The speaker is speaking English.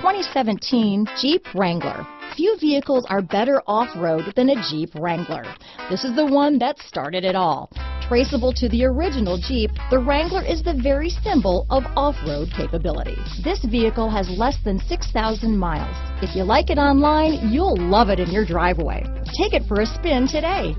2017 Jeep Wrangler. Few vehicles are better off-road than a Jeep Wrangler. This is the one that started it all. Traceable to the original Jeep, the Wrangler is the very symbol of off-road capability. This vehicle has less than 6,000 miles. If you like it online, you'll love it in your driveway. Take it for a spin today.